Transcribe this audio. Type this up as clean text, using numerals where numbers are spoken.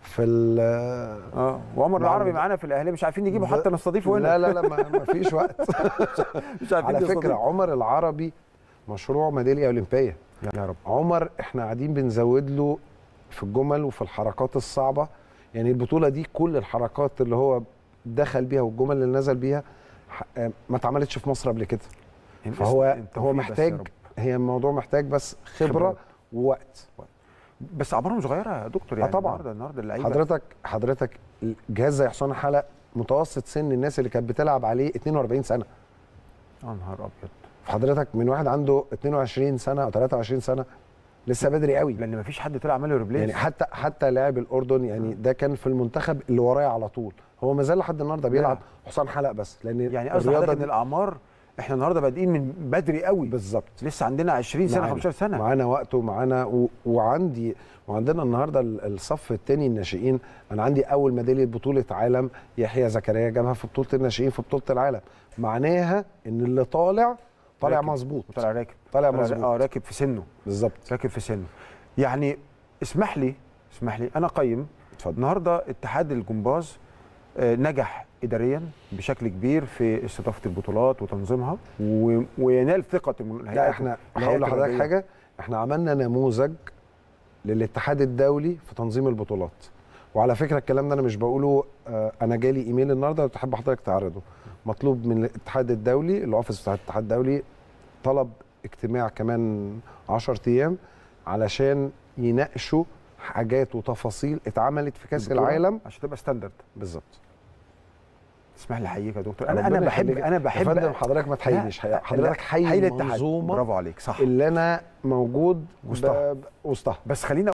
في وعمر العربي معانا في الاهلي مش عارفين نجيبه حتى نستضيفه هنا. لا لا لا ما فيش وقت. مش عارفين. على فكره عمر العربي مشروع ميداليه اولمبيه يا رب. عمر احنا قاعدين بنزود له في الجمل وفي الحركات الصعبه، يعني البطوله دي كل الحركات اللي هو دخل بيها والجمل اللي نزل بيها ما اتعملتش في مصر قبل كده. فهو محتاج، هي الموضوع محتاج بس خبره ووقت. بس اعمارهم صغيره يا دكتور، يعني طبعا النهارده اللعيبه حضرتك جهاز زي حسام حلق متوسط سن الناس اللي كانت بتلعب عليه 42 سنه. يا نهار ابيض. حضرتك من واحد عنده 22 سنه او 23 سنه لسه بدري قوي، لان مفيش حد طلع عمل له ريبليس. يعني حتى لاعب الاردن، يعني ده كان في المنتخب اللي ورايا على طول، هو ما زال لحد النهارده بيلعب حسام حلق بس، لان يعني قصدي ان الاعمار احنا النهارده بادئين من بدري قوي. بالظبط، لسه عندنا 20 سنه 15 سنه، معانا وقت ومعانا وعندنا النهارده الصف الثاني الناشئين. انا عندي اول ميداليه بطوله عالم يحيى زكريا جابها في بطوله الناشئين في بطوله العالم، معناها ان اللي طالع مظبوط، طالع مظبوط، راكب في سنه. بالظبط، راكب في سنه. يعني اسمح لي انا اقيم. اتفضل. النهارده اتحاد الجمباز نجح اداريا بشكل كبير في استضافه البطولات وتنظيمها وينال ثقه الهيئات. لا احنا هقول لحضرتك حاجه، احنا عملنا نموذج للاتحاد الدولي في تنظيم البطولات. وعلى فكره الكلام ده انا مش بقوله، انا جالي ايميل النهارده لو تحب حضرتك تعرضه، مطلوب من الاتحاد الدولي، الاوفيس بتاع الاتحاد الدولي طلب اجتماع كمان 10 ايام علشان يناقشوا حاجات وتفاصيل اتعملت في كاس العالم عشان تبقى ستاندرد. بالظبط. اسمح لي احييك يا دكتور. انا بحب يا فندم. حضرتك ما تحيينيش، حضرتك حي المنظومه. برافو عليك، صح، اللي انا موجود وسطها. بس خلينا